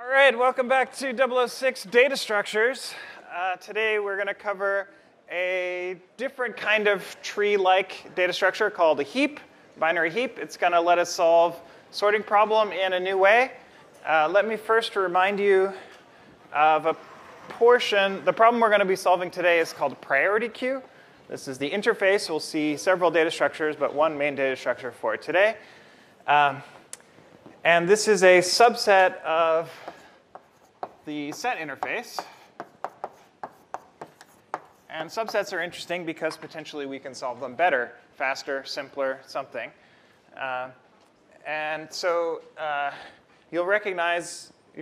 All right, welcome back to 006 Data Structures. Today we're going to cover a different kind of tree-like data structure called a heap, binary heap. It's going to let us solve sorting problem in a new way. Let me first remind you of a portion. The problem we're going to be solving today is called priority queue. This is the interface. We'll see several data structures, but one main data structure for today. And this is a subset of the set interface. And subsets are interesting because potentially we can solve them better, faster, simpler, something. You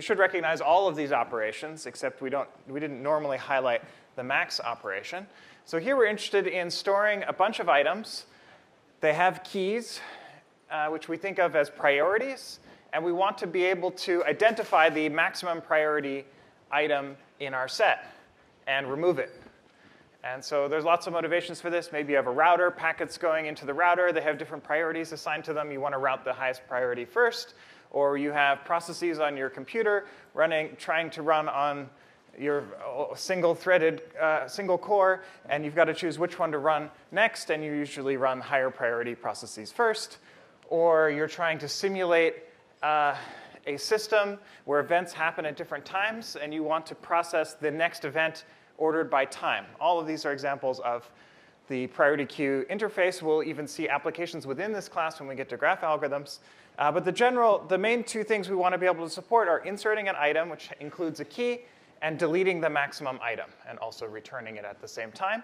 should recognize all of these operations, except we didn't normally highlight the max operation. So here we're interested in storing a bunch of items. They have keys, which we think of as priorities. And we want to be able to identify the maximum priority item in our set and remove it. And so there's lots of motivations for this. Maybe you have a router, packets going into the router. They have different priorities assigned to them. You want to route the highest priority first. Or you have processes on your computer trying to run on your single-threaded, single-core, and you've got to choose which one to run next, and you usually run higher priority processes first. Or you're trying to simulate a system where events happen at different times, and you want to process the next event ordered by time. All of these are examples of the priority queue interface. We'll even see applications within this class when we get to graph algorithms. But the main two things we want to be able to support are inserting an item, which includes a key, and deleting the maximum item, and also returning it at the same time.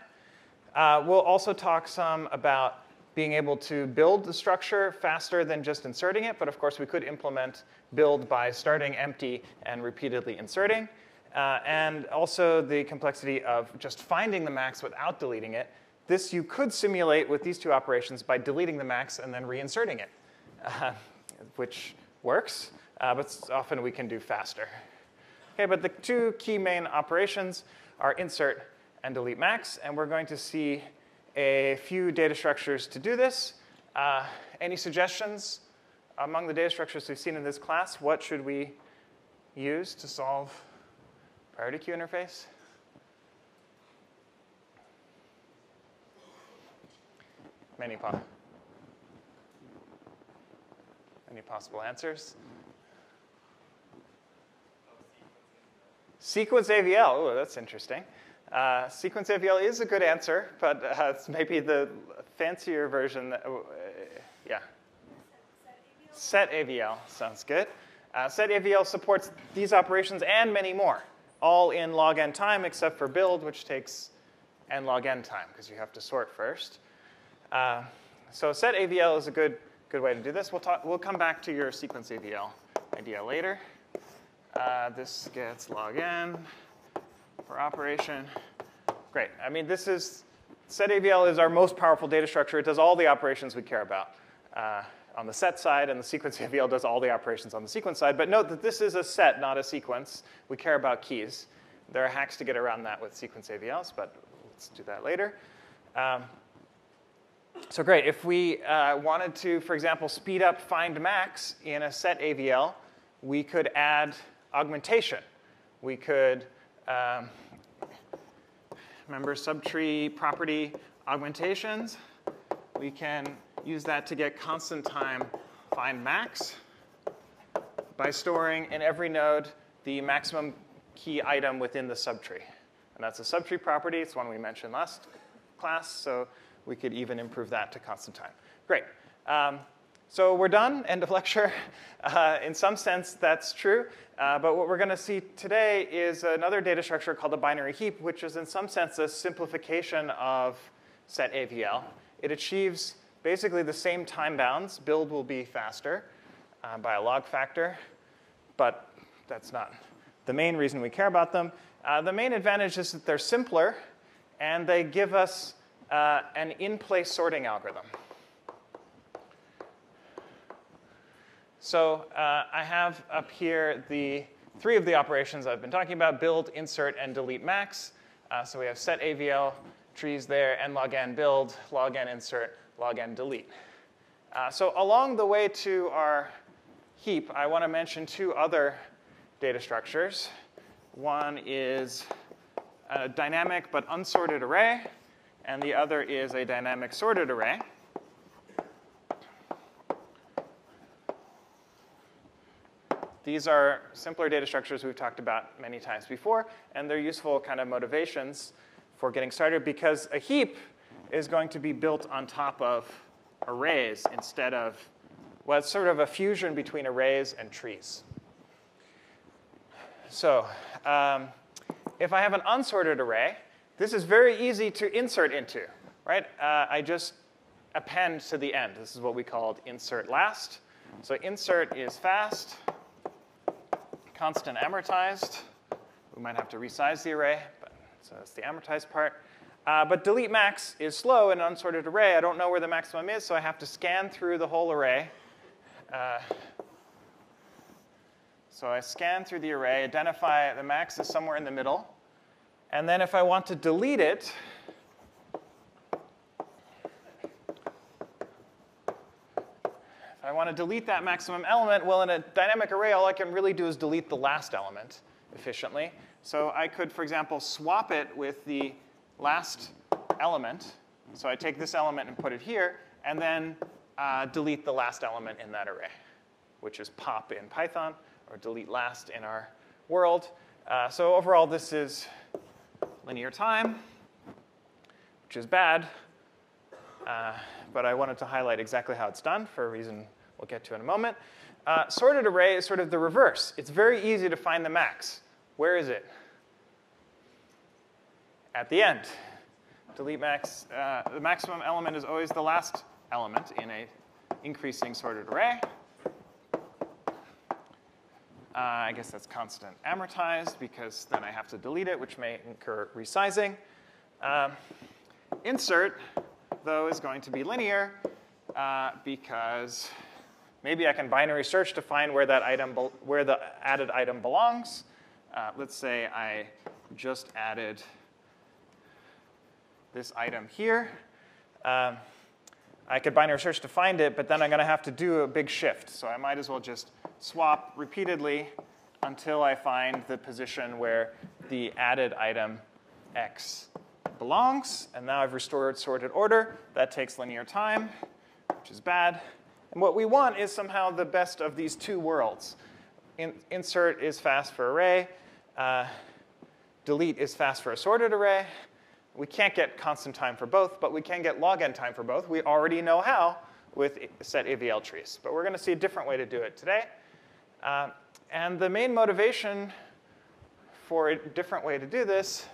We'll also talk some about being able to build the structure faster than just inserting it. But of course, we could implement build by starting empty and repeatedly inserting. And also the complexity of just finding the max without deleting it. This you could simulate with these two operations by deleting the max and then reinserting it, which works, but often we can do faster. Okay, but the two key main operations are insert and delete max, and we're going to see a few data structures to do this. Any suggestions among the data structures we've seen in this class? What should we use to solve priority queue interface? Manypaw. Any possible answers? Sequence AVL. Oh, that's interesting. Sequence AVL is a good answer, but it's maybe the fancier version. Yeah. Set AVL sounds good. Set AVL supports these operations and many more, all in log n time except for build, which takes n log n time because you have to sort first. So set AVL is a good way to do this. We'll come back to your sequence AVL idea later. This gets log n for operation. Great. I mean, set AVL is our most powerful data structure. It does all the operations we care about on the set side, and the sequence AVL does all the operations on the sequence side. But note that this is a set, not a sequence. We care about keys. There are hacks to get around that with sequence AVLs, but let's do that later. So great. If we wanted to, for example, speed up find max in a set AVL, we could add augmentation. We could remember subtree property augmentations. We can use that to get constant time find max by storing in every node the maximum key item within the subtree. And that's a subtree property. It's one we mentioned last class. So we could even improve that to constant time. Great. So we're done, end of lecture. In some sense, that's true. But what we're going to see today is another data structure called a binary heap, which is in some sense a simplification of set AVL. It achieves basically the same time bounds. Build will be faster by a log factor. But that's not the main reason we care about them. The main advantage is that they're simpler, and they give us an in-place sorting algorithm. So I have up here the three of the operations I've been talking about: build, insert, and delete max. So we have set AVL, trees there, n log n build, log n insert, log n delete. So along the way to our heap, I want to mention two other data structures. One is a dynamic but unsorted array, and the other is a dynamic sorted array. These are simpler data structures we've talked about many times before, and they're useful kind of motivations for getting started because a heap is going to be built on top of arrays instead of, well, it's sort of a fusion between arrays and trees. So if I have an unsorted array, this is very easy to insert into, right? I just append to the end. This is what we called insert last. So insert is fast, constant amortized. We might have to resize the array, but, so that's the amortized part. But delete max is slow in an unsorted array. I don't know where the maximum is, so I have to scan through the whole array. So I scan through the array, identify the max is somewhere in the middle. And then if I want to delete it, if I want to delete that maximum element, well, in a dynamic array, all I can really do is delete the last element efficiently. So I could, for example, swap it with the last element. So I take this element and put it here, and then delete the last element in that array, which is pop in Python, or delete last in our world. So overall, this is linear time, which is bad. But I wanted to highlight exactly how it's done for a reason we'll get to in a moment. Sorted array is sort of the reverse. It's very easy to find the max. Where is it? At the end. Delete max, the maximum element is always the last element in an increasing sorted array. I guess that's constant amortized because then I have to delete it, which may incur resizing. Insert, though, is going to be linear because maybe I can binary search to find where that item, where the added item belongs. Let's say I just added this item here. I could binary search to find it, but then I'm going to have to do a big shift. So I might as well just swap repeatedly until I find the position where the added item X belongs. And now I've restored sorted order. That takes linear time, which is bad. And what we want is somehow the best of these two worlds. Insert is fast for array. Delete is fast for a sorted array. We can't get constant time for both, but we can get log n time for both. We already know how with set AVL trees. But we're going to see a different way to do it today. And the main motivation for a different way to do this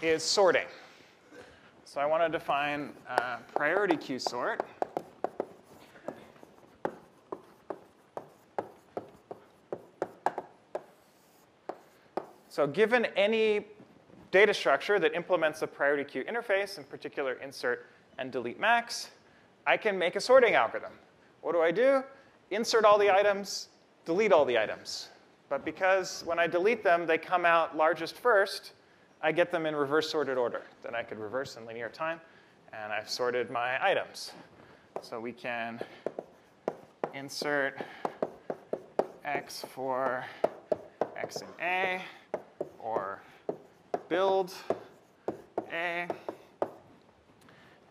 is sorting. So I want to define priority queue sort. So given any data structure that implements a priority queue interface, in particular insert and delete max, I can make a sorting algorithm. What do I do? Insert all the items, delete all the items. But because when I delete them, they come out largest first, I get them in reverse sorted order. Then I could reverse in linear time, and I've sorted my items. So we can insert X for X in A, or build A,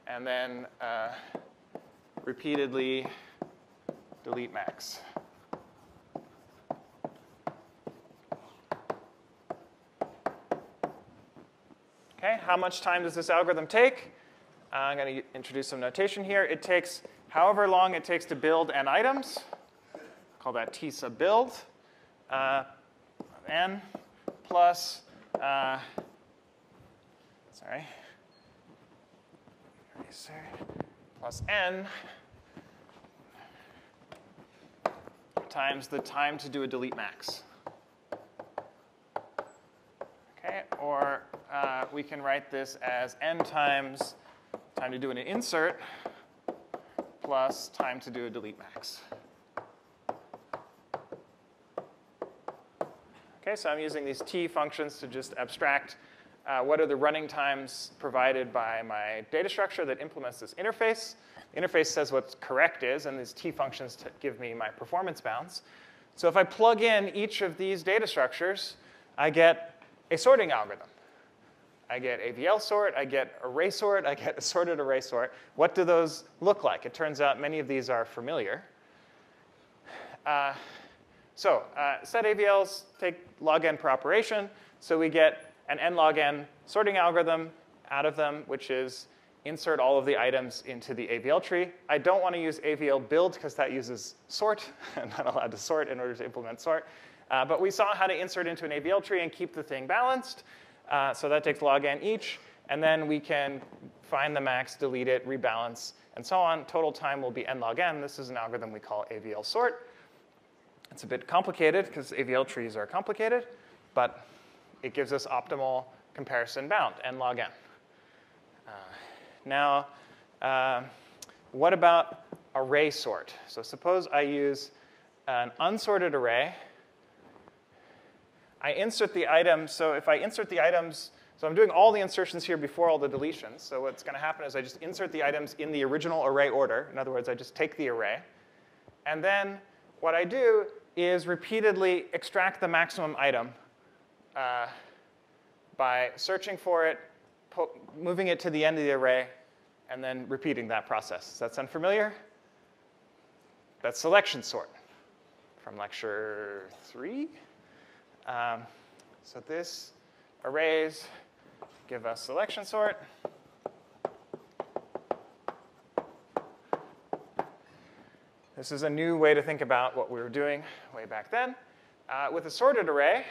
and then repeatedly delete max. Okay, how much time does this algorithm take? I'm going to introduce some notation here. It takes however long it takes to build n items. Call that T sub build. N plus plus n times the time to do a delete max. Okay, or we can write this as n times time to do an insert plus time to do a delete max. Okay, so I'm using these T functions to just abstract what are the running times provided by my data structure that implements this interface. The interface says what correct is, and these T functions give me my performance bounds. So if I plug in each of these data structures, I get a sorting algorithm. I get AVL sort, I get array sort, I get assorted array sort. What do those look like? It turns out many of these are familiar. Set AVLs take log n per operation, so we get an n log n sorting algorithm out of them, which is insert all of the items into the AVL tree. I don't want to use AVL build because that uses sort. I'm not allowed to sort in order to implement sort. But we saw how to insert into an AVL tree and keep the thing balanced. So that takes log n each. And then we can find the max, delete it, rebalance, and so on. Total time will be n log n. This is an algorithm we call AVL sort. It's a bit complicated because AVL trees are complicated, but it gives us optimal comparison bound, n log n. What about array sort? So suppose I use an unsorted array. I insert the items. So if I insert the items, so I'm doing all the insertions here before all the deletions. So what's going to happen is I just insert the items in the original array order. In other words, I just take the array. And then what I do is repeatedly extract the maximum item by searching for it, moving it to the end of the array, and then repeating that process. That's unfamiliar. That's selection sort from lecture 3. So this arrays give us selection sort. This is a new way to think about what we were doing way back then. With a sorted array,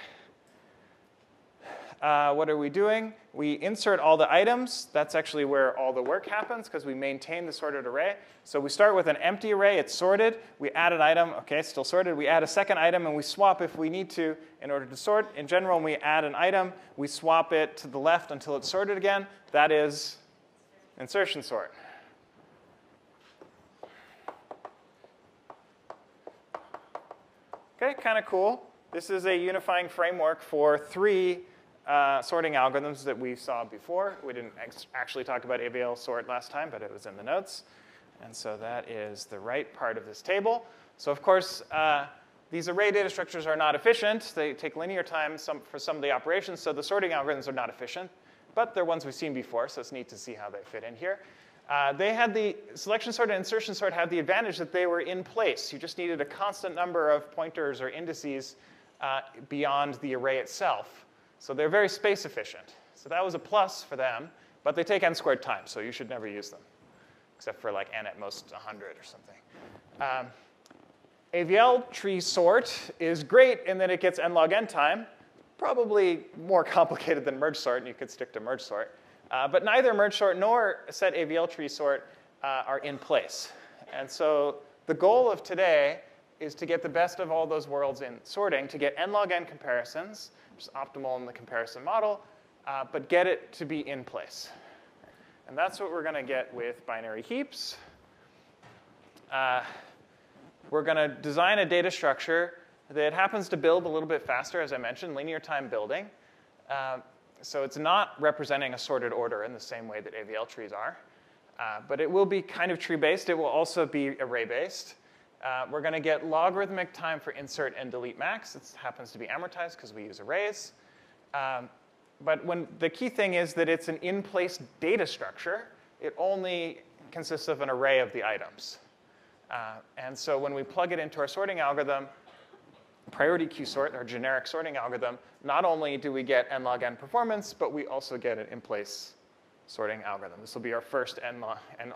what are we doing? We insert all the items. That's actually where all the work happens because we maintain the sorted array. So we start with an empty array. It's sorted. We add an item. OK, it's still sorted. We add a second item, and we swap if we need to in order to sort. In general, when we add an item, we swap it to the left until it's sorted again. That is insertion sort. OK, kind of cool. This is a unifying framework for three sorting algorithms that we saw before. We didn't actually talk about AVL sort last time, but it was in the notes. And so that is the right part of this table. So of course, these array data structures are not efficient. They take linear time for some of the operations, so the sorting algorithms are not efficient. But they're ones we've seen before, so it's neat to see how they fit in here. They had the selection sort and insertion sort had the advantage that they were in place. You just needed a constant number of pointers or indices beyond the array itself. So they're very space efficient. So that was a plus for them, but they take n squared time, so you should never use them, except for like n at most 100 or something. AVL tree sort is great in that it gets n log n time, probably more complicated than merge sort, and you could stick to merge sort. But neither merge sort nor set AVL tree sort are in place. And so the goal of today is to get the best of all those worlds in sorting, to get n log n comparisons, which is optimal in the comparison model, but get it to be in place. And that's what we're going to get with binary heaps. We're going to design a data structure that happens to build a little bit faster, as I mentioned, linear time building. So it's not representing a sorted order in the same way that AVL trees are. But it will be kind of tree-based. It will also be array-based. We're going to get logarithmic time for insert and delete max. It happens to be amortized because we use arrays. But the key thing is that it's an in-place data structure. It only consists of an array of the items. And so when we plug it into our sorting algorithm, priority queue sort, our generic sorting algorithm, not only do we get n log n performance, but we also get an in-place sorting algorithm. This will be our first and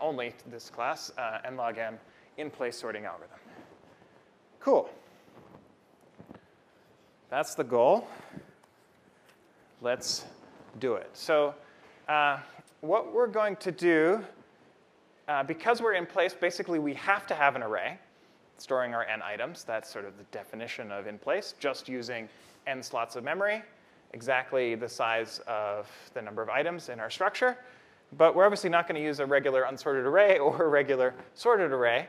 only this class, n log n in-place sorting algorithm. Cool. That's the goal. Let's do it. So what we're going to do, because we're in place, basically we have to have an array storing our n items. That's sort of the definition of in place, just using n slots of memory, exactly the size of the number of items in our structure. But we're obviously not going to use a regular unsorted array or a regular sorted array.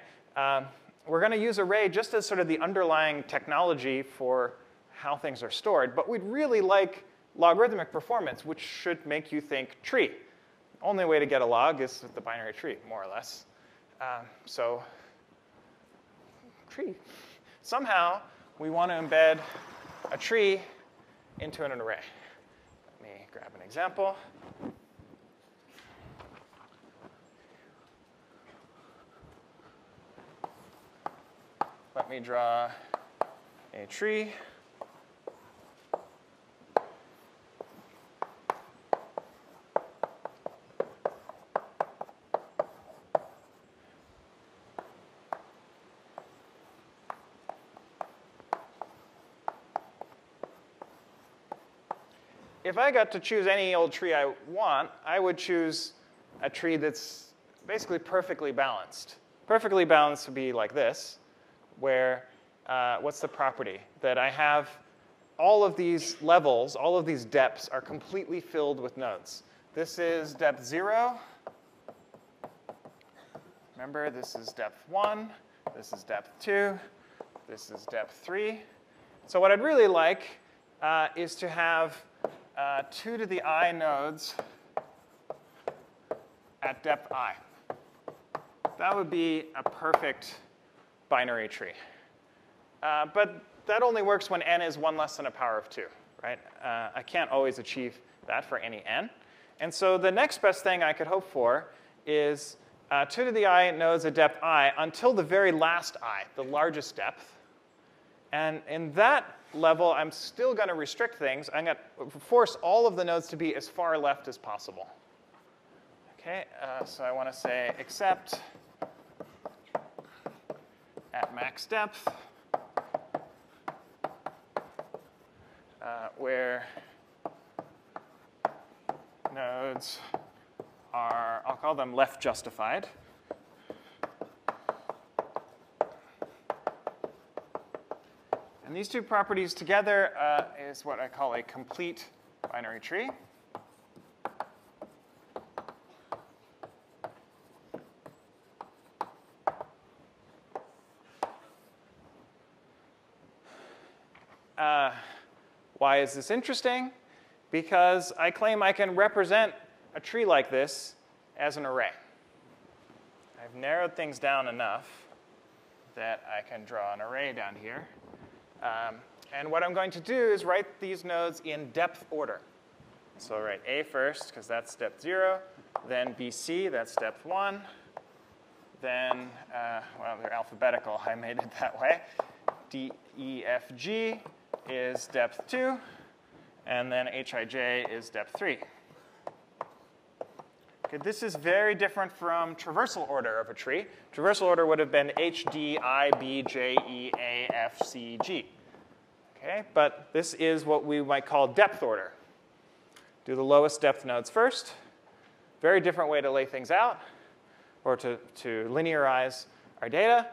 We're going to use array just as sort of the underlying technology for how things are stored. But we'd really like logarithmic performance, which should make you think tree. The only way to get a log is with the binary tree, more or less. So tree. Somehow, we want to embed a tree into an array. Let me grab an example. Let me draw a tree. If I got to choose any old tree I want, I would choose a tree that's basically perfectly balanced. Perfectly balanced would be like this, where what's the property? That I have all of these levels, all of these depths are completely filled with nodes. This is depth 0. Remember, this is depth 1. This is depth 2. This is depth 3. So what I'd really like is to have 2 to the I nodes at depth I. That would be a perfect binary tree. But that only works when n is 1 less than a power of 2, right? I can't always achieve that for any n. And so the next best thing I could hope for is 2 to the I nodes at depth I until the very last I, the largest depth. And in that level, I'm still going to restrict things. I'm going to force all of the nodes to be as far left as possible. Okay, so I want to say except at max depth, where nodes are, I'll call them left justified. And these two properties together is what I call a complete binary tree. Why is this interesting? Because I claim I can represent a tree like this as an array. I've narrowed things down enough that I can draw an array down here. And what I'm going to do is write these nodes in depth order. So I'll write A first, because that's step 0. Then BC, that's step 1. Then, well, they're alphabetical. I made it that way. DEFG is depth 2. And then HIJ is depth 3. Okay, this is very different from traversal order of a tree. Traversal order would have been H, D, I, B, J, E, A, F, C, G. Okay, but this is what we might call depth order. Do the lowest depth nodes first. Very different way to lay things out or to linearize our data.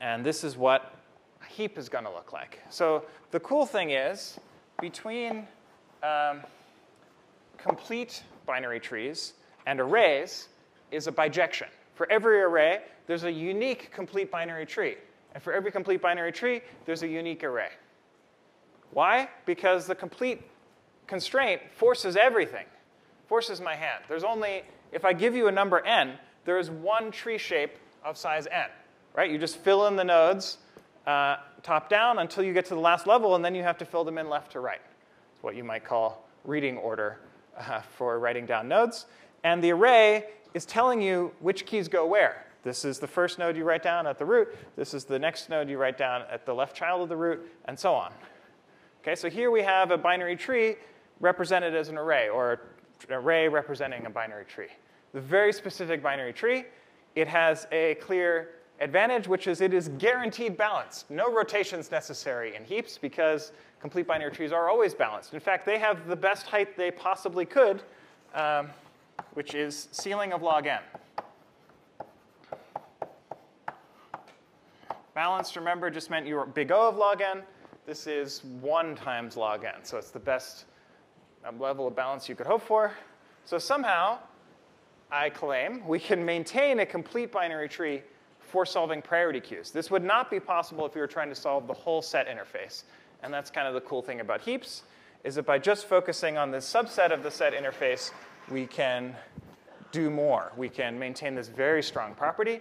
And this is what a heap is going to look like. So the cool thing is between complete binary trees and arrays is a bijection. For every array, there's a unique complete binary tree. And for every complete binary tree, there's a unique array. Why? Because the complete constraint forces everything, forces my hand. There's only, if I give you a number n, there is one tree shape of size n, right? You just fill in the nodes top down until you get to the last level, and then you have to fill them in left to right. It's what you might call reading order. For writing down nodes. And the array is telling you which keys go where. This is the first node you write down at the root. This is the next node you write down at the left child of the root, and so on. Okay, so here we have a binary tree represented as an array, or an array representing a binary tree. The very specific binary tree, it has a clear advantage, which is it is guaranteed balanced. No rotations necessary in heaps because complete binary trees are always balanced. In fact, they have the best height they possibly could, which is ceiling of log n. Balanced, remember, just meant your big O of log n. This is 1 times log n. So it's the best level of balance you could hope for. So somehow, I claim, we can maintain a complete binary tree for solving priority queues. This would not be possible if you were trying to solve the whole set interface. And that's kind of the cool thing about heaps, is that by just focusing on this subset of the set interface, we can do more. We can maintain this very strong property.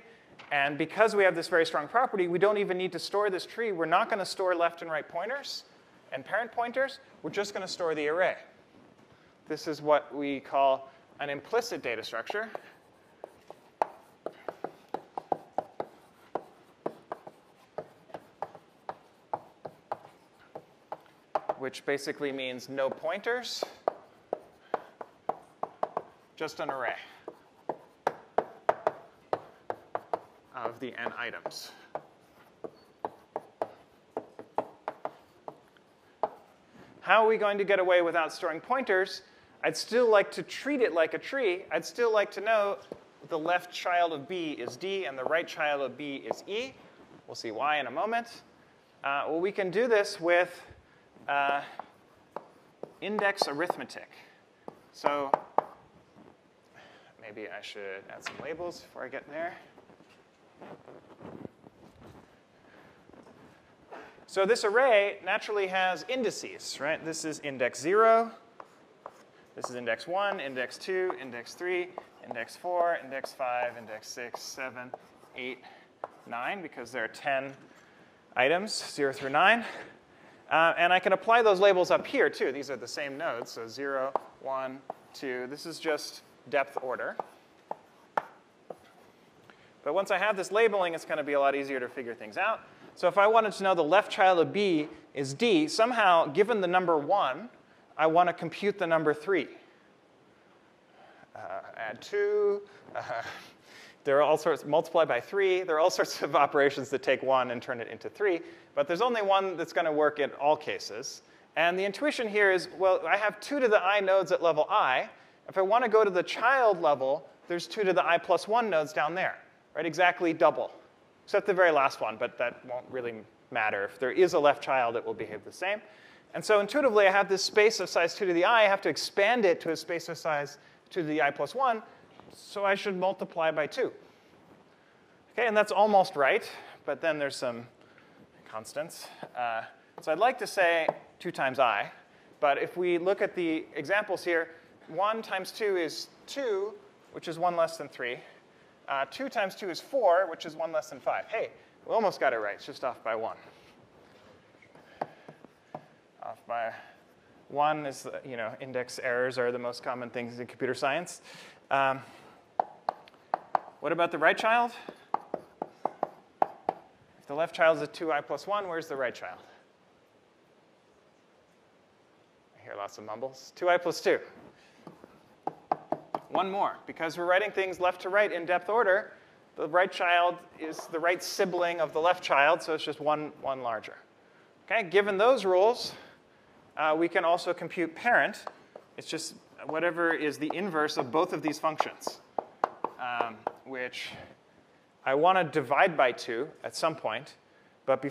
And because we have this very strong property, we don't even need to store this tree. We're not going to store left and right pointers and parent pointers. We're just going to store the array. This is what we call an implicit data structure. Which basically means no pointers, just an array of the n items. How are we going to get away without storing pointers? I'd still like to treat it like a tree. I'd still like to know the left child of B is D and the right child of B is E. We'll see why in a moment. Well, we can do this with index arithmetic. So maybe I should add some labels before I get there. So this array naturally has indices, right? This is index 0. This is index 1, index 2, index 3, index 4, index 5, index 6, 7, 8, 9, because there are 10 items, 0 through 9. And I can apply those labels up here, too. These are the same nodes, so 0, 1, 2. This is just depth order. But once I have this labeling, it's going to be a lot easier to figure things out. So if I wanted to know the left child of B is D, somehow, given the number 1, I want to compute the number 3. Add 2. There are all sorts, multiply by 3. There are all sorts of operations that take 1 and turn it into 3. But there's only one that's going to work in all cases. And the intuition here is, well, I have 2 to the I nodes at level I. If I want to go to the child level, there's 2 to the I plus 1 nodes down there. Right, exactly double, except the very last one, but that won't really matter. If there is a left child, it will behave the same. And so intuitively, I have this space of size 2 to the I. I have to expand it to a space of size 2 to the I plus 1, so I should multiply by 2. Okay, and that's almost right, but then there's some constants. So I'd like to say 2 times I, but if we look at the examples here, 1 times 2 is 2, which is 1 less than 3. 2 times 2 is 4, which is 1 less than 5. Hey, we almost got it right. It's just off by 1. Off by 1 is, you know, index errors are the most common things in computer science. What about the right child? If the left child is a 2i plus 1, where's the right child? I hear lots of mumbles. 2i plus 2. One more, because we're writing things left to right in depth order, the right child is the right sibling of the left child, so it's just one larger. Okay, given those rules, we can also compute parent. It's just whatever is the inverse of both of these functions, which I want to divide by 2 at some point, but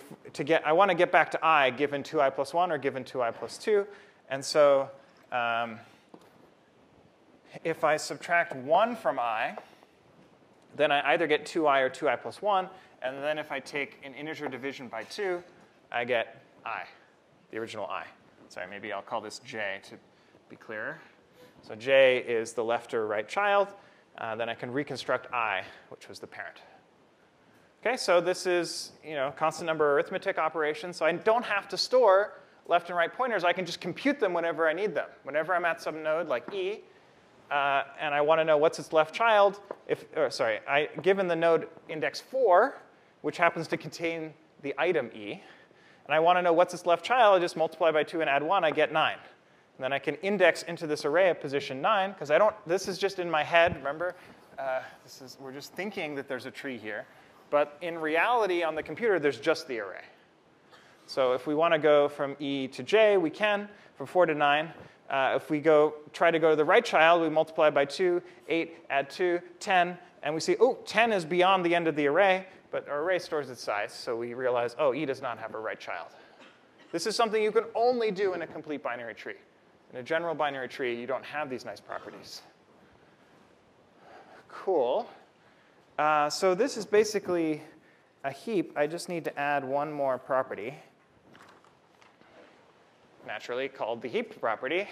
I want to get back to I given 2i plus 1 or given 2i plus 2, and so if I subtract 1 from I, then I either get 2i or 2i plus 1. And then if I take an integer division by 2, I get I, the original I. Sorry, maybe I'll call this j to be clearer. So j is the left or right child. Then I can reconstruct I, which was the parent. Okay, so this is, you know, constant number arithmetic operation. So I don't have to store left and right pointers. I can just compute them whenever I need them. Whenever I'm at some node like E, and I want to know what's its left child. Given the node index 4, which happens to contain the item E, and I want to know what's its left child, I just multiply by 2 and add 1, I get 9. And then I can index into this array at position 9, because this is just in my head, remember? We're just thinking that there's a tree here. But in reality, on the computer, there's just the array. So if we want to go from E to J, we can, from 4 to 9. If we try to go to the right child, we multiply by 2, 8, add 2, 10, and we see, oh, 10 is beyond the end of the array, but our array stores its size, so we realize, oh, E does not have a right child. This is something you can only do in a complete binary tree. In a general binary tree, you don't have these nice properties. Cool. So this is basically a heap. I just need to add one more property. Naturally called the heap property.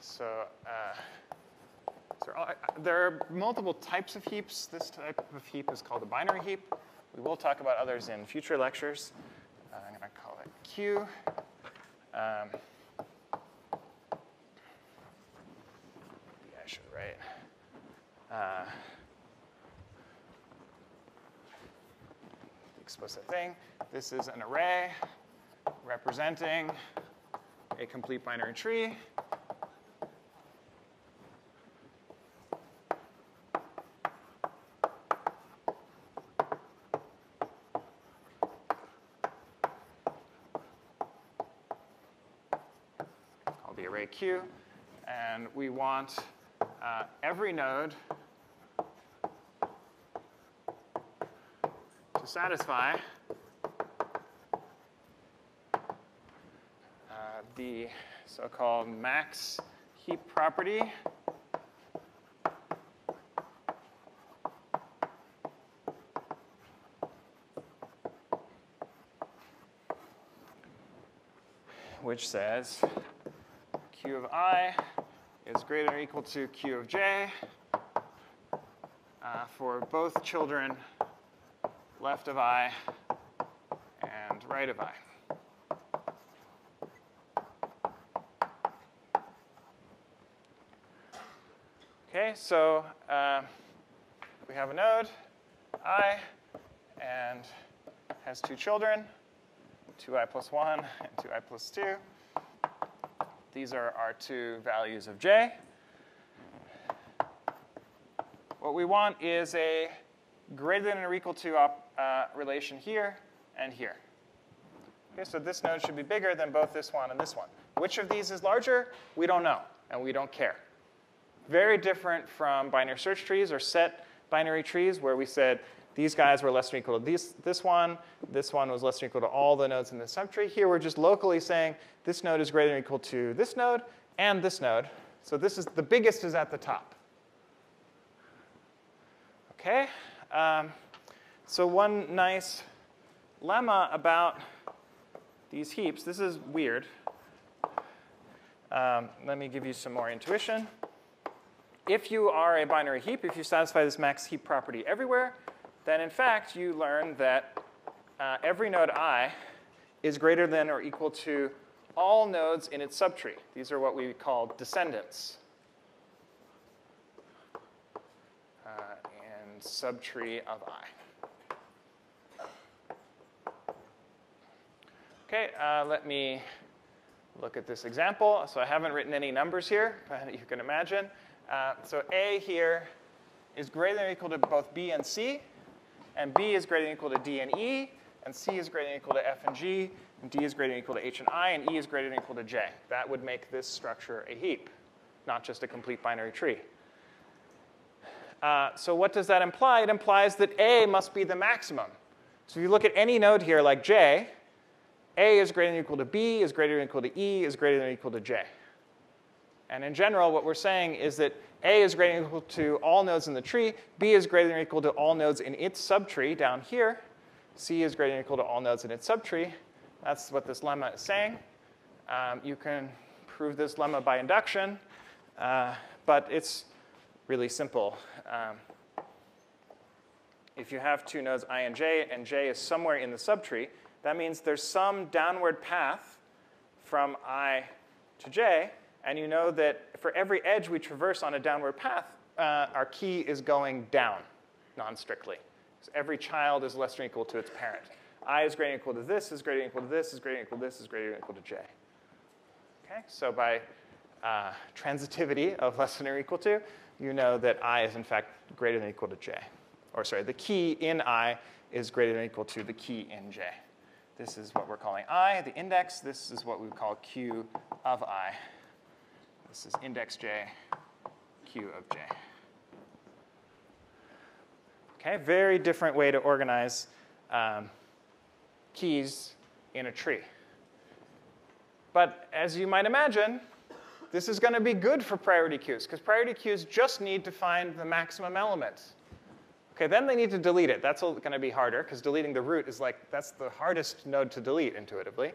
So cluster. There are multiple types of heaps. This type of heap is called a binary heap. We will talk about others in future lectures. I'm going to call it Q. Maybe I should write. Explicit thing. This is an array representing a complete binary tree. Called the array Q. And we want every node satisfy the so-called max heap property which says Q of I is greater than or equal to Q of J for both children left of I and right of I. Okay, so we have a node, I, and has two children, 2i plus 1 and 2i plus 2. These are our two values of J. What we want is a greater than or equal to relation here and here. Okay, so this node should be bigger than both this one and this one. Which of these is larger? We don't know, and we don't care. Very different from binary search trees or set binary trees, where we said these guys were less than or equal to this one was less than or equal to all the nodes in the subtree. Here we're just locally saying this node is greater than or equal to this node and this node. So this is the biggest is at the top. Okay. So one nice lemma about these heaps, this is weird. Let me give you some more intuition. If you are a binary heap, if you satisfy this max heap property everywhere, then in fact you learn that every node I is greater than or equal to all nodes in its subtree. These are what we call descendants. Subtree of I. Okay, let me look at this example. So I haven't written any numbers here, but you can imagine. So A here is greater than or equal to both B and C, and B is greater than or equal to D and E, and C is greater than or equal to F and G, and D is greater than or equal to H and I, and E is greater than or equal to J. That would make this structure a heap, not just a complete binary tree. So what does that imply? It implies that A must be the maximum. So if you look at any node here, like J, A is greater than or equal to B, is greater than or equal to E, is greater than or equal to J. And in general, what we're saying is that A is greater than or equal to all nodes in the tree, B is greater than or equal to all nodes in its subtree down here, C is greater than or equal to all nodes in its subtree. That's what this lemma is saying. You can prove this lemma by induction, but it's really simple. If you have two nodes I and J is somewhere in the subtree, that means there's some downward path from I to J, and you know that for every edge we traverse on a downward path, our key is going down non-strictly. So every child is less than or equal to its parent. I is greater than or equal to this, is greater than or equal to this, is greater than or equal to this, is greater than or equal to J. Okay, so by transitivity of less than or equal to, you know that I is in fact greater than or equal to J. Or sorry, the key in I is greater than or equal to the key in J. This is what we're calling I, the index. This is what we call Q of I. This is index J, Q of J. Okay, very different way to organize keys in a tree. But as you might imagine, this is going to be good for priority queues, because priority queues just need to find the maximum element. Okay, then they need to delete it. That's going to be harder, because deleting the root is like, that's the hardest node to delete intuitively.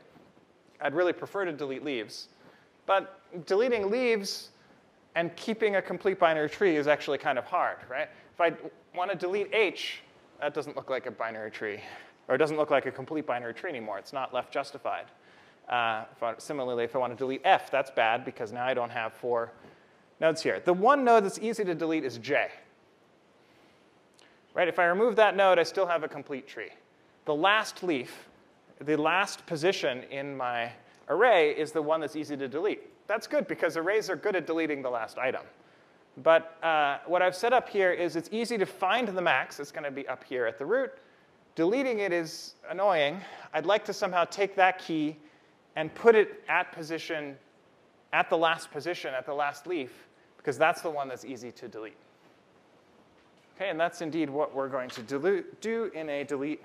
I'd really prefer to delete leaves. But deleting leaves And keeping a complete binary tree is actually kind of hard, right? If I want to delete H, that doesn't look like a binary tree. Or it doesn't look like a complete binary tree anymore. It's not left justified. Similarly, if I want to delete F, that's bad because now I don't have 4 nodes here. The one node that's easy to delete is J. Right? If I remove that node, I still have a complete tree. The last leaf, the last position in my array is the one that's easy to delete. That's good because arrays are good at deleting the last item. But what I've set up here is it's easy to find the max. It's going to be up here at the root. Deleting it is annoying. I'd like to somehow take that key and put it at the last position, at the last leaf, because that's the one that's easy to delete. Okay, and that's indeed what we're going to do in a delete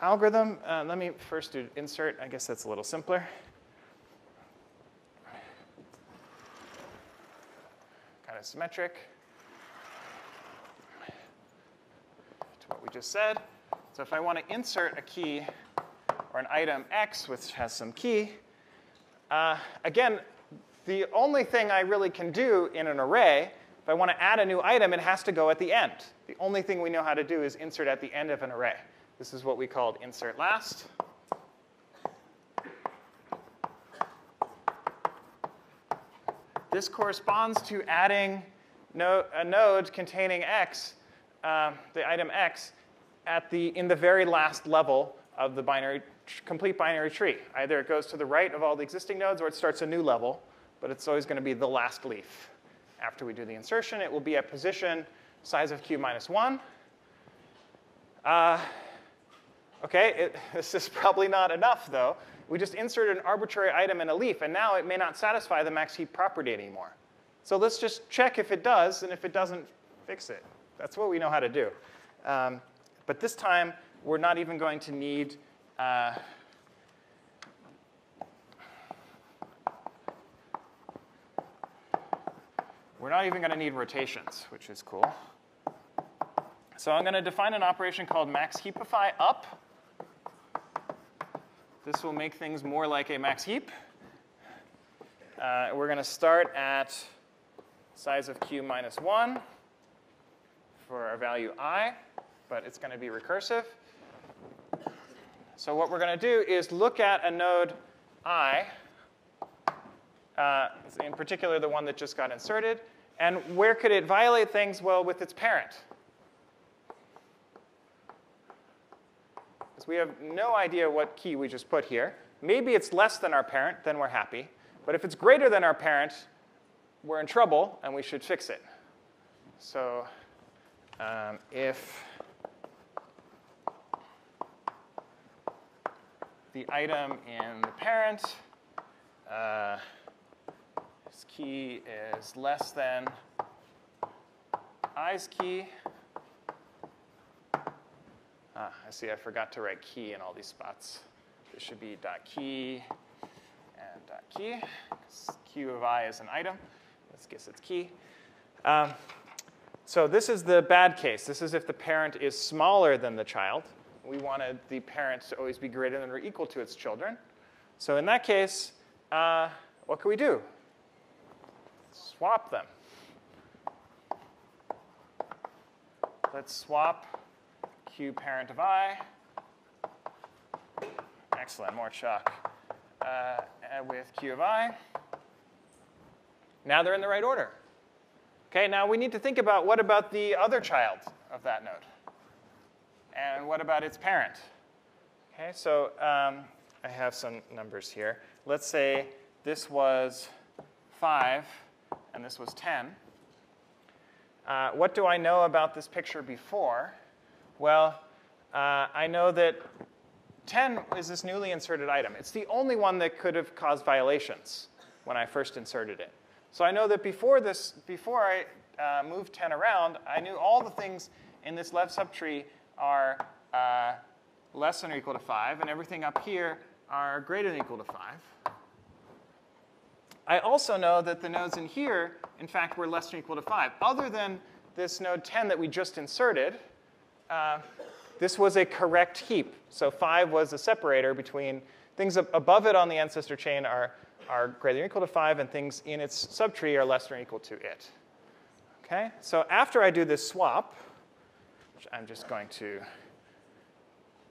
algorithm. Let me first do insert. I guess that's a little simpler. Kind of symmetric to what we just said. So if I want to insert a key or an item X, which has some key, again, the only thing I really can do in an array, if I want to add a new item, it has to go at the end. The only thing we know how to do is insert at the end of an array. This is what we called insert last. This corresponds to adding a node containing X, the item X, in the very last level of the complete binary tree. Either it goes to the right of all the existing nodes or it starts a new level, but it's always going to be the last leaf. After we do the insertion, it will be at position size of q minus 1. This is probably not enough, though. We just inserted an arbitrary item in a leaf, and now it may not satisfy the max heap property anymore. So let's just check if it does, and if it doesn't, fix it. That's what we know how to do. But this time, we're not even going to need rotations, which is cool. So I'm going to define an operation called max heapify up. This will make things more like a max heap. We're going to start at size of q minus 1 for our value I, but it's going to be recursive. So what we're going to do is look at a node I, in particular the one that just got inserted, and where could it violate things? Well, with its parent. Because we have no idea what key we just put here. Maybe it's less than our parent, then we're happy. But if it's greater than our parent, we're in trouble, and we should fix it. So if the item in the parent, its key is less than I's key. I see I forgot to write key in all these spots. This should be .key and .key. Q of I is an item. Let's guess it's key. So this is the bad case. This is if the parent is smaller than the child. We wanted the parent to always be greater than or equal to its children. So in that case, what can we do? Swap them. Let's swap q parent of I. Excellent, more chalk. With q of I. Now they're in the right order. Okay, now we need to think about what about the other child of that node? And what about its parent? Okay, so I have some numbers here. Let's say this was 5 and this was 10. What do I know about this picture before? Well, I know that 10 is this newly inserted item. It's the only one that could have caused violations when I first inserted it. So I know that before I moved 10 around, I knew all the things in this left subtree are less than or equal to 5, and everything up here are greater than or equal to 5. I also know that the nodes in here, in fact, were less than or equal to 5. Other than this node 10 that we just inserted, this was a correct heap. So 5 was a separator between things above it on the ancestor chain are are greater than or equal to 5, and things in its subtree are less than or equal to it. Okay? So after I do this swap, which I'm just going to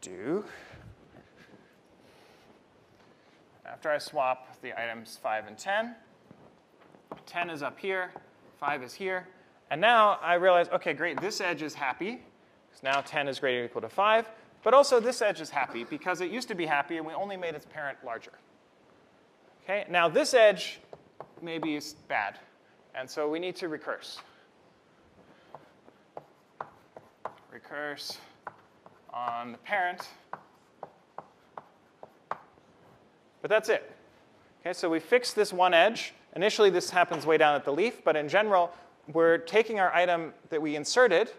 do, after I swap the items 5 and 10, 10 is up here, 5 is here, and now I realize, okay, great, this edge is happy, because now 10 is greater than or equal to 5, but also this edge is happy, because it used to be happy, and we only made its parent larger. Okay? Now this edge maybe is bad, and so we need to recurse. Recurse on the parent, but that's it. Okay, so we fixed this one edge. Initially, this happens way down at the leaf, but in general, we're taking our item that we inserted,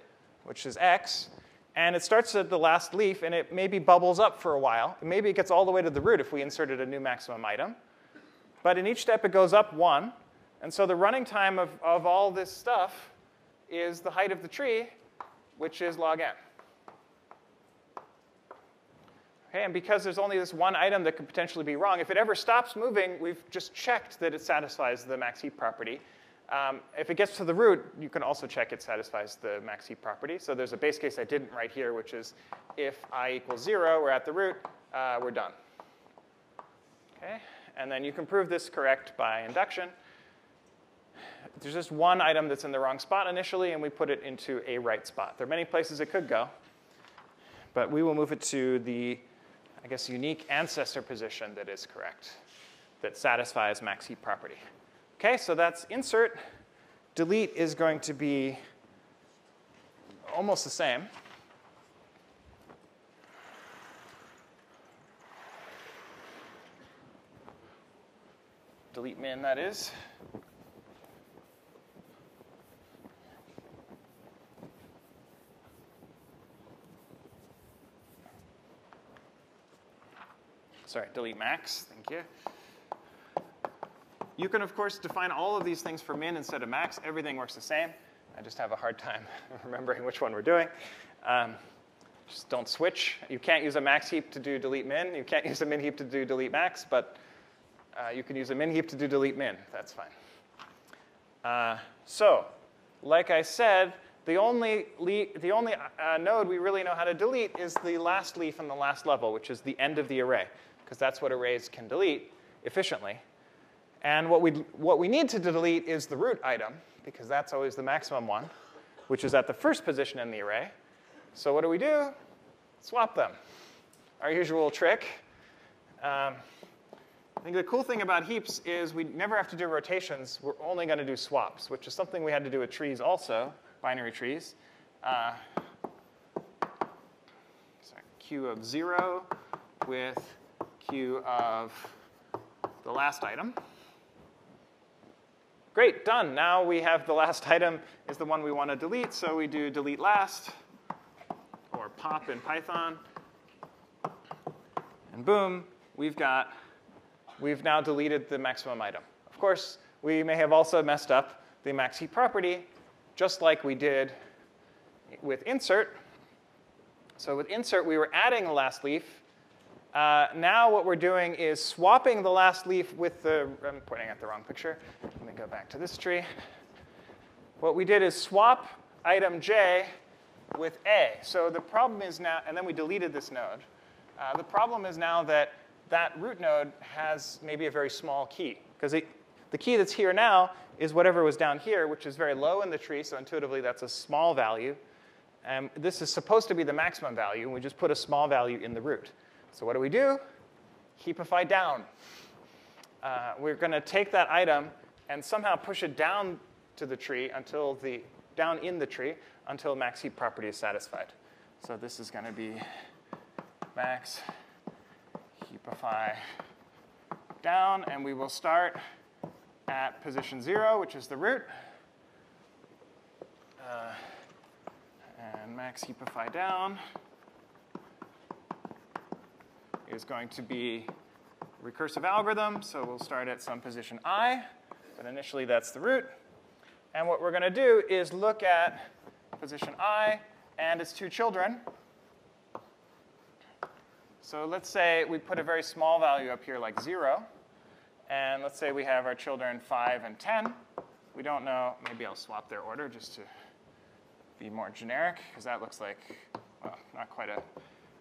which is x, and it starts at the last leaf, and it maybe bubbles up for a while. And maybe it gets all the way to the root if we inserted a new maximum item. But in each step, it goes up 1. And so the running time of all this stuff is the height of the tree, which is log n. Okay, and because there's only this one item that could potentially be wrong, if it ever stops moving, we've just checked that it satisfies the max heap property. If it gets to the root, you can also check it satisfies the max heap property. So there's a base case I didn't write here, which is if I equals 0, we're at the root, we're done. Okay, and then you can prove this correct by induction. There's just one item that's in the wrong spot initially, and we put it into a right spot. There are many places it could go, but we will move it to the, I guess, unique ancestor position that is correct, that satisfies max heap property. Okay, so that's insert. Delete is going to be almost the same. Delete min, that is. Sorry, delete max, thank you. You can, of course, define all of these things for min instead of max. Everything works the same. I just have a hard time remembering which one we're doing. Just don't switch. You can't use a max heap to do delete min. You can't use a min heap to do delete max, but you can use a min heap to do delete min. That's fine. So, like I said, the only node we really know how to delete is the last leaf in the last level, which is the end of the array, because that's what arrays can delete efficiently. And what we need to delete is the root item, because that's always the maximum one, which is at the first position in the array. So what do? Swap them. Our usual trick. I think the cool thing about heaps is we never have to do rotations. We're only going to do swaps, which is something we had to do with trees also, binary trees. Sorry, q of 0 with q of the last item. Great, done. Now we have the last item is the one we want to delete, so we do delete last, or pop in Python, and boom, we've now deleted the maximum item. Of course, we may have also messed up the max heap property, just like we did with insert. So with insert, we were adding the last leaf. Now what we're doing is swapping the last leaf with the, I'm pointing at the wrong picture. Let me go back to this tree. What we did is swap item j with a. So the problem is now, and then we deleted this node. The problem is now that that root node has maybe a very small key, because the key that's here now is whatever was down here, which is very low in the tree, so intuitively that's a small value. This is supposed to be the maximum value, and we just put a small value in the root. So what do? Heapify down. We're going to take that item and somehow push it down to the tree until down in the tree until max heap property is satisfied. So this is going to be max heapify down, and we will start at position 0, which is the root, and max heapify down is going to be recursive algorithm, so we'll start at some position I, but initially that's the root. And what we're going to do is look at position I and its two children. So let's say we put a very small value up here like 0, And let's say we have our children 5 and 10. We don't know. Maybe I'll swap their order just to be more generic, because that looks like, well, not quite a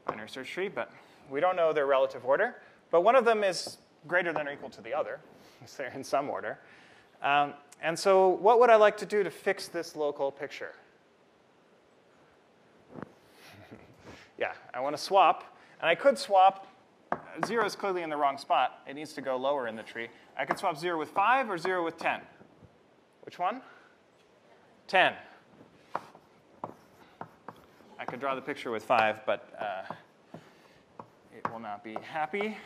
binary search tree. But we don't know their relative order. But one of them is greater than or equal to the other. They're in some order. And so what would I like to do to fix this local picture? Yeah, I want to swap. And I could swap. 0 is clearly in the wrong spot. It needs to go lower in the tree. I could swap 0 with 5 or 0 with 10. Which one? 10. I could draw the picture with 5, but it will not be happy.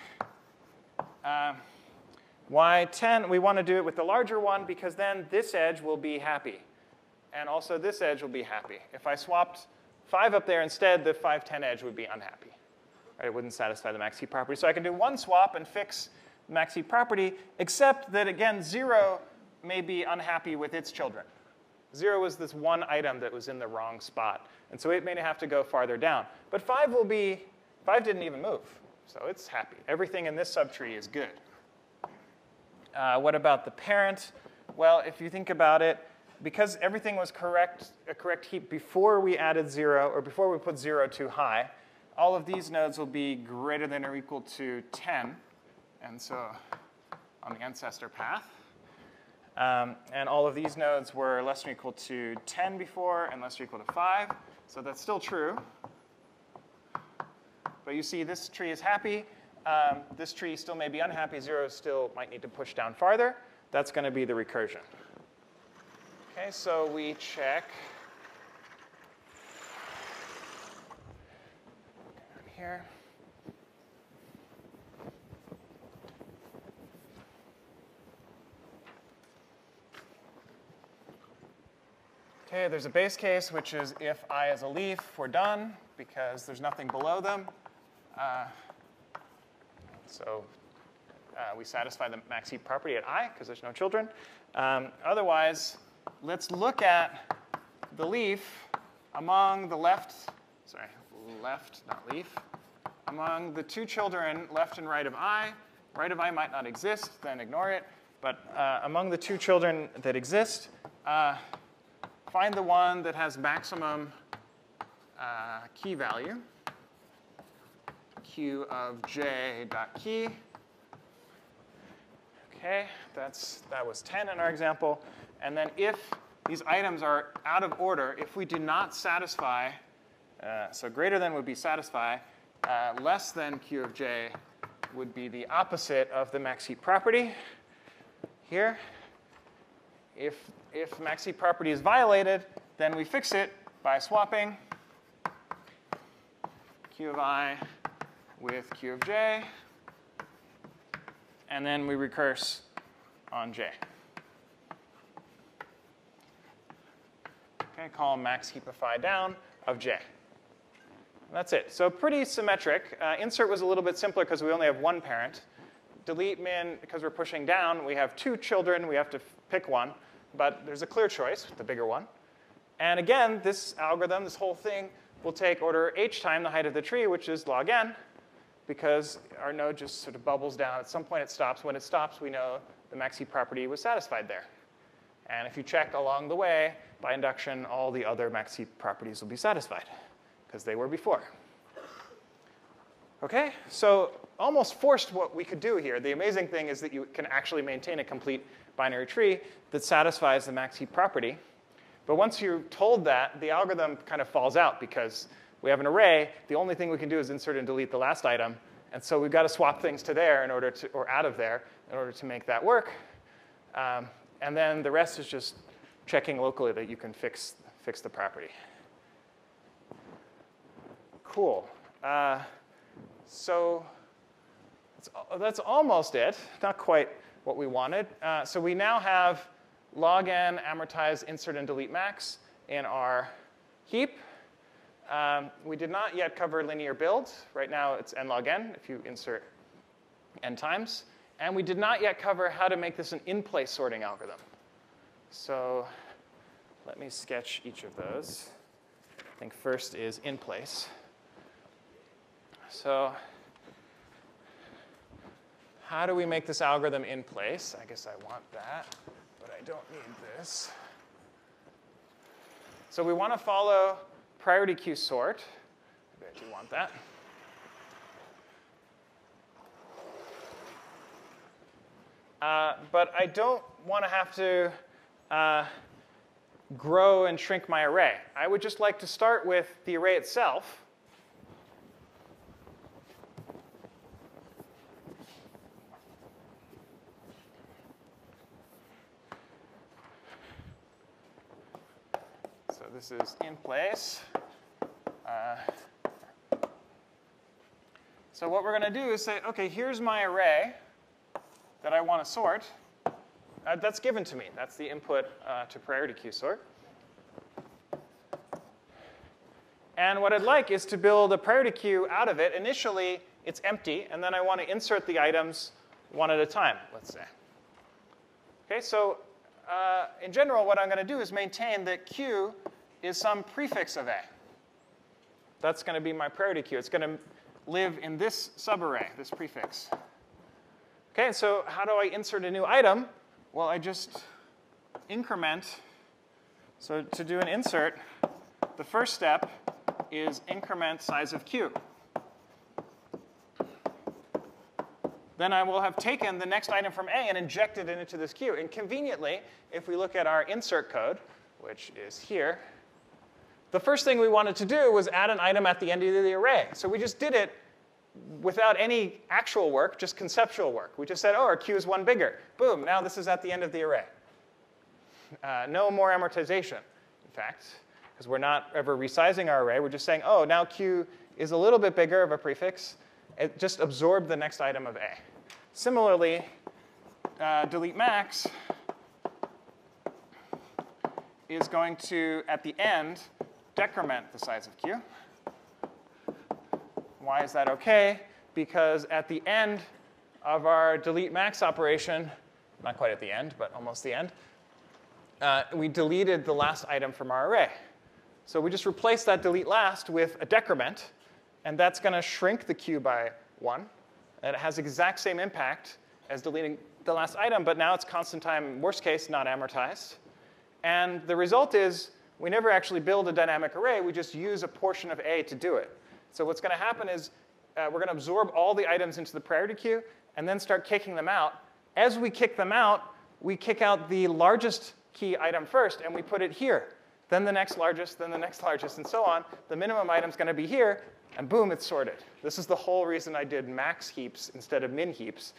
Why 10? We want to do it with the larger one, because then this edge will be happy. And also this edge will be happy. If I swapped 5 up there instead, the 5, 10 edge would be unhappy. Right? It wouldn't satisfy the max heap property. So I can do one swap and fix the max heap property, except that, again, 0 may be unhappy with its children. 0 was this one item that was in the wrong spot. And so it may have to go farther down. But 5 didn't even move. So it's happy. Everything in this subtree is good. What about the parent? Well, if you think about it, because everything was a correct heap before we added 0, or before we put 0 too high, all of these nodes will be greater than or equal to 10. And so on the ancestor path. And all of these nodes were less than or equal to 10 before and less than or equal to 5. So that's still true. But you see, this tree is happy. This tree still may be unhappy. 0 still might need to push down farther. That's going to be the recursion. OK, so we check down here. OK, there's a base case, which is if I is a leaf, we're done, because there's nothing below them. So we satisfy the max heap property at I, because there's no children. Otherwise, let's look at the leaf among the among the two children, left and right of I. Right of I might not exist, then ignore it. But among the two children that exist, find the one that has maximum key value. Q of j dot key. OK, that was 10 in our example. And then if these items are out of order, if we do not satisfy, so greater than would be satisfy, less than Q of j would be the opposite of the max heap property here. If max heap property is violated, then we fix it by swapping Q of I with Q of j, and then we recurse on j. Okay, call max heapify down of j. And that's it. So pretty symmetric. Insert was a little bit simpler because we only have one parent. Delete min, because we're pushing down, we have two children. We have to pick one. But there's a clear choice, the bigger one. And again, this algorithm, this whole thing, will take order h time the height of the tree, which is log n. Because our node just sort of bubbles down. At some point, it stops. When it stops, we know the max heap property was satisfied there. And if you check along the way, by induction, all the other max heap properties will be satisfied, because they were before. OK, so almost forced what we could do here. The amazing thing is that you can actually maintain a complete binary tree that satisfies the max heap property. But once you're told that, the algorithm kind of falls out, because we have an array. The only thing we can do is insert and delete the last item. And so we've got to swap things to there in order to, or out of there, in order to make that work. And then the rest is just checking locally that you can fix the property. Cool. So that's almost it. Not quite what we wanted. So we now have log n amortized insert and delete max in our heap. We did not yet cover linear build. Right now, it's n log n if you insert n times. And we did not yet cover how to make this an in-place sorting algorithm. So let me sketch each of those. I think first is in-place. So how do we make this algorithm in place? I guess I want that, but I don't need this. So we want to follow priority queue sort. I bet you want that. But I don't want to have to grow and shrink my array. I would just like to start with the array itself. So this is in place. So what we're going to do is say, OK, here's my array that I want to sort. That's given to me. That's the input to priority queue sort. And what I'd like is to build a priority queue out of it. Initially, it's empty. And then I want to insert the items one at a time, let's say. OK, so in general, what I'm going to do is maintain that queue is some prefix of A. That's going to be my priority queue. It's going to live in this subarray, this prefix. OK, so how do I insert a new item? Well, I just increment. So to do an insert, the first step is increment size of queue. Then I will have taken the next item from A and injected it into this queue. And conveniently, if we look at our insert code, which is here, the first thing we wanted to do was add an item at the end of the array. So we just did it without any actual work, just conceptual work. We just said, oh, our queue is one bigger. Boom, now this is at the end of the array. No more amortization, in fact, because we're not ever resizing our array. We're just saying, oh, now queue is a little bit bigger of a prefix. It just absorbed the next item of A. Similarly, delete max is going to, at the end, decrement the size of queue. Why is that OK? Because at the end of our delete max operation, not quite at the end, but almost the end, we deleted the last item from our array. So we just replaced that delete last with a decrement. And that's going to shrink the queue by 1. And it has the exact same impact as deleting the last item, but now it's constant time, worst case, not amortized. And the result is we never actually build a dynamic array. We just use a portion of A to do it. So what's going to happen is we're going to absorb all the items into the priority queue and then start kicking them out. As we kick them out, we kick out the largest key item first, and we put it here. Then the next largest, then the next largest, and so on. The minimum item is going to be here, and boom, it's sorted. This is the whole reason I did max heaps instead of min heaps,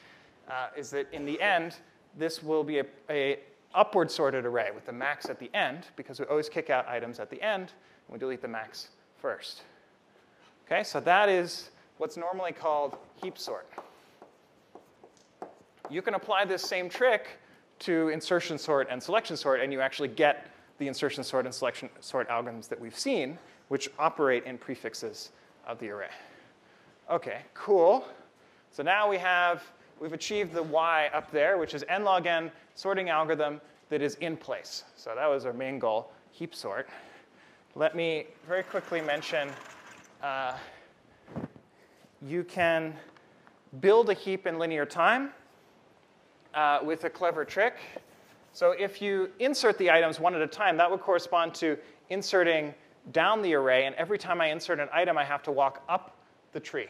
is that in the end, this will be a upward sorted array with the max at the end, because we always kick out items at the end, and we delete the max first. Okay, so that is what's normally called heap sort. You can apply this same trick to insertion sort and selection sort, and you actually get the insertion sort and selection sort algorithms that we've seen, which operate in prefixes of the array. OK, cool. So now we've achieved the Y up there, which is n log n sorting algorithm that is in place. So that was our main goal, heap sort. Let me very quickly mention, you can build a heap in linear time with a clever trick. So if you insert the items one at a time, that would correspond to inserting down the array. And every time I insert an item, I have to walk up the tree.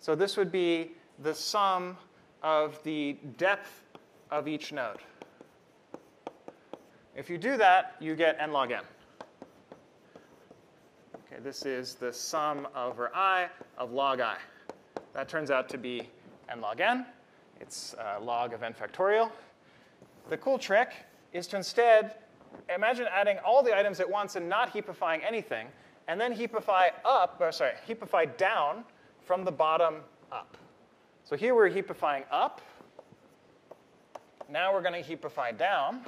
So this would be the sum of the depth of each node. If you do that, you get n log n. Okay, this is the sum over I of log I. That turns out to be n log n. It's log of n factorial. The cool trick is to instead imagine adding all the items at once and not heapifying anything, and then heapify down from the bottom up. So here we're heapifying up. Now we're going to heapify down.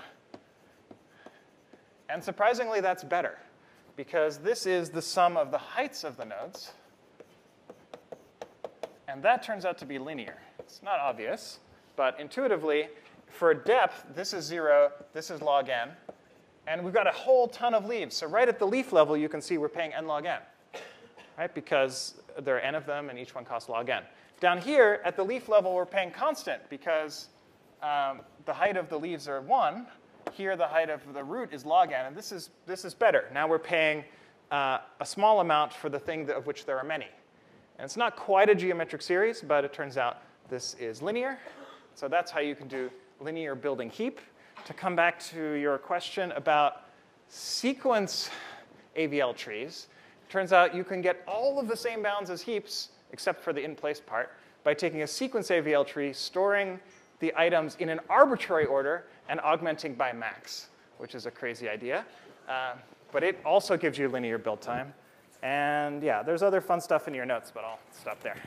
And surprisingly, that's better, because this is the sum of the heights of the nodes. And that turns out to be linear. It's not obvious, but intuitively, for depth, this is 0, this is log n. And we've got a whole ton of leaves. So right at the leaf level, you can see we're paying n log n, right? Because there are n of them, and each one costs log n. Down here, at the leaf level, we're paying constant because the height of the leaves are 1. Here, the height of the root is log n, and this is better. Now we're paying a small amount for the thing of which there are many. And it's not quite a geometric series, but it turns out this is linear. So that's how you can do linear building heap. To come back to your question about sequence AVL trees, it turns out you can get all of the same bounds as heaps, except for the in-place part, by taking a sequence AVL tree, storing the items in an arbitrary order, and augmenting by max, which is a crazy idea. But it also gives you linear build time. And yeah, there's other fun stuff in your notes, but I'll stop there.